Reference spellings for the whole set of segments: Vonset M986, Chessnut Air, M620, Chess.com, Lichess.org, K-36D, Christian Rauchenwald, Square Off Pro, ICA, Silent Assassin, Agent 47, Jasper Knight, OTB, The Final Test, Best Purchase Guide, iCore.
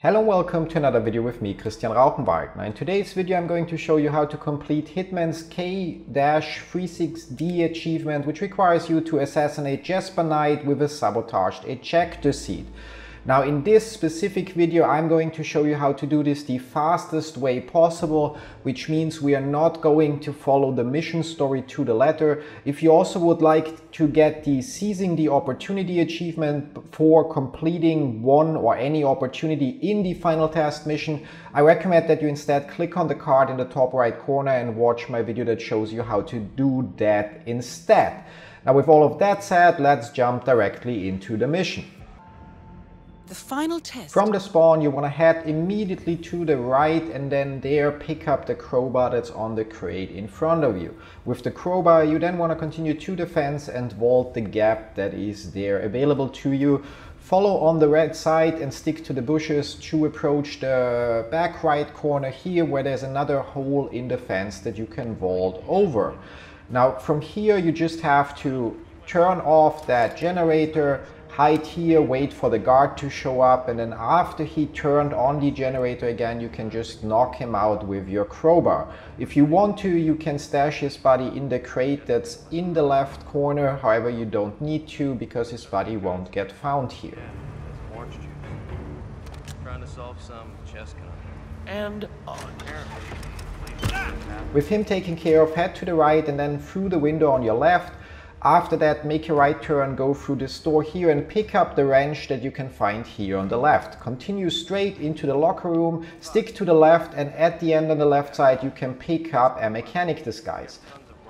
Hello, welcome to another video with me, Christian Rauchenwald. Now in today's video I'm going to show you how to complete Hitman's K-36D achievement, which requires you to assassinate Jasper Knight with a sabotaged ejector seat. Now in this specific video I'm going to show you how to do this the fastest way possible, which means we are not going to follow the mission story to the letter. If you also would like to get the Seizing the Opportunity achievement for completing one or any opportunity in the final task mission, I recommend that you instead click on the card in the top right corner and watch my video that shows you how to do that instead. Now with all of that said, let's jump directly into the mission. The final test. From the spawn you want to head immediately to the right and then there pick up the crowbar that's on the crate in front of you. With the crowbar you then want to continue to the fence and vault the gap that is there available to you. Follow on the red side and stick to the bushes to approach the back right corner here where there's another hole in the fence that you can vault over. Now from here you just have to turn off that generator, hide here, wait for the guard to show up, and then after he turned on the generator again, you can just knock him out with your crowbar. If you want to, you can stash his body in the crate that's in the left corner. However, you don't need to because his body won't get found here. Yeah, orange juice. Trying to solve some chess and on. With him taken care of, head to the right and then through the window on your left. After that, make a right turn, go through this door here and pick up the wrench that you can find here on the left. Continue straight into the locker room, stick to the left, and at the end on the left side you can pick up a mechanic disguise.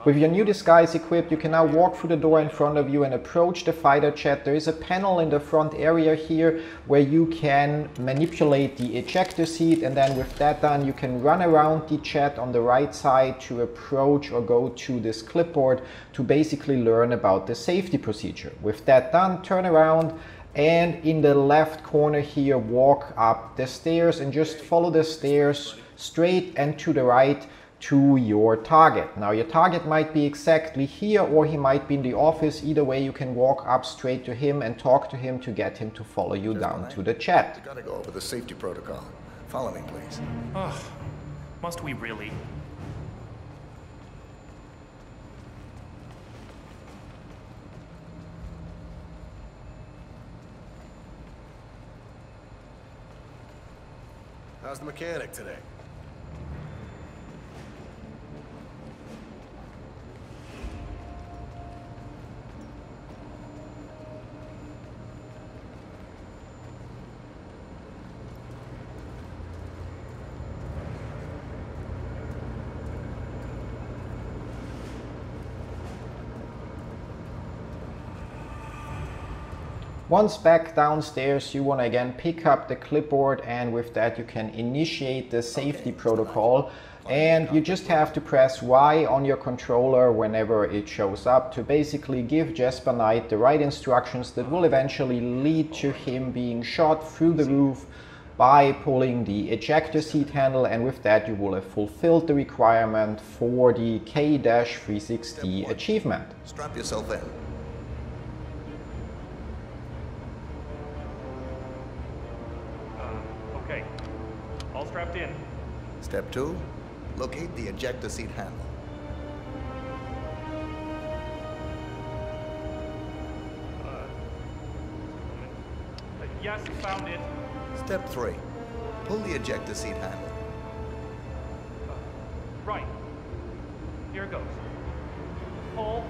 With your new disguise equipped, you can now walk through the door in front of you and approach the fighter jet. There is a panel in the front area here where you can manipulate the ejector seat, and then with that done you can run around the jet on the right side to approach or go to this clipboard to basically learn about the safety procedure. With that done, turn around and in the left corner here walk up the stairs and just follow the stairs straight and to the right to your target. Now your target might be exactly here or he might be in the office. Either way you can walk up straight to him and talk to him to get him to follow you down to the chat. You gotta go over the safety protocol. Follow me please. Oh, must we really? How's the mechanic today? Once back downstairs, you want to again pick up the clipboard and with that you can initiate the safety protocol. And you just have to press Y on your controller whenever it shows up to basically give Jasper Knight the right instructions that will eventually lead to him being shot through the roof by pulling the ejector seat handle, and with that you will have fulfilled the requirement for the K-36D achievement. Strap yourself in. All strapped in. Step 2, locate the ejector seat handle. Yes, found it. Step 3, pull the ejector seat handle. Right. Here it goes. Pull.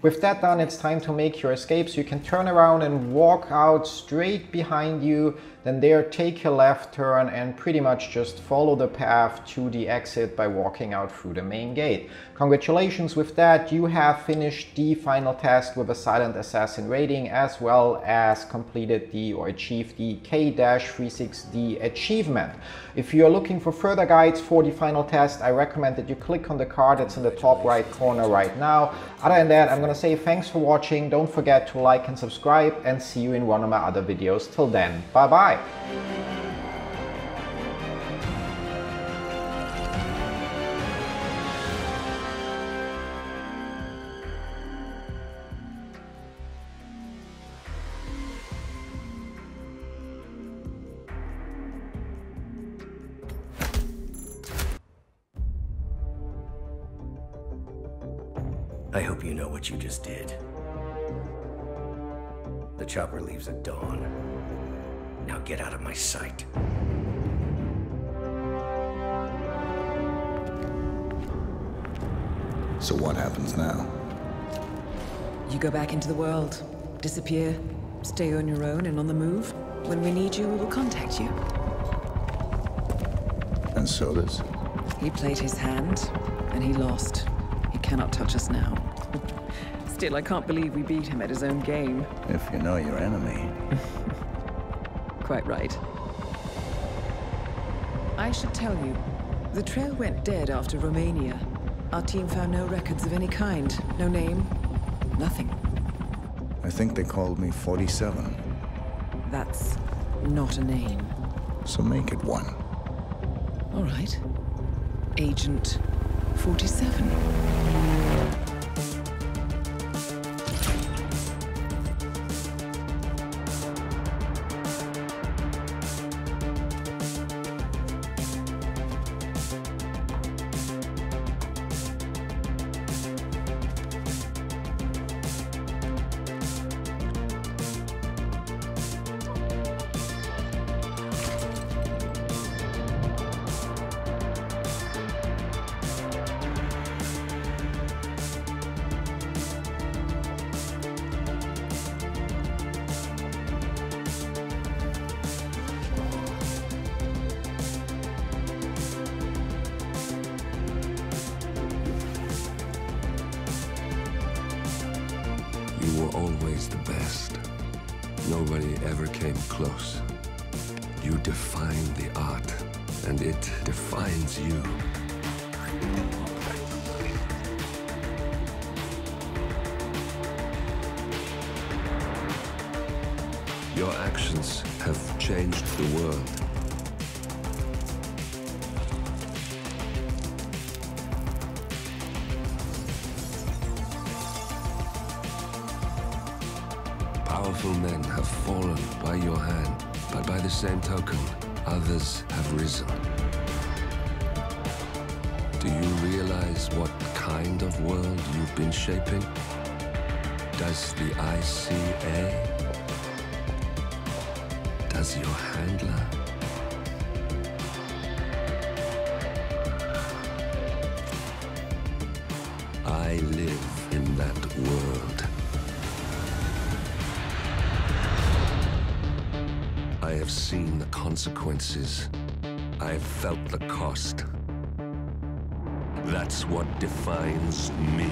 With that done, it's time to make your escape, so you can turn around and walk out straight behind you, then there take a left turn and pretty much just follow the path to the exit by walking out through the main gate. Congratulations, with that you have finished the final task with a Silent Assassin rating as well as completed the or achieved the K-36D achievement. If you are looking for further guides for the final test, I recommend that you click on the card that's in the top right corner right now. Other than that, I'm going to say thanks for watching, don't forget to like and subscribe, and see you in one of my other videos. Till then, bye bye! I hope you know what you just did. The chopper leaves at dawn. Now get out of my sight. So what happens now? You go back into the world, disappear, stay on your own and on the move. When we need you, we will contact you. And so does? He played his hand, and he lost. He cannot touch us now. Still, I can't believe we beat him at his own game. If you know your enemy. Quite right. I should tell you, the trail went dead after Romania. Our team found no records of any kind. No name, nothing. I think they called me 47. That's not a name. So make it one. All right. Agent 47. Always the best. Nobody ever came close. You define the art, and it defines you. Your actions have changed the world. Powerful men have fallen by your hand, but by the same token, others have risen. Do you realize what kind of world you've been shaping? Does the ICA? Does your handler? I live in that world. I have seen the consequences. I have felt the cost. That's what defines me.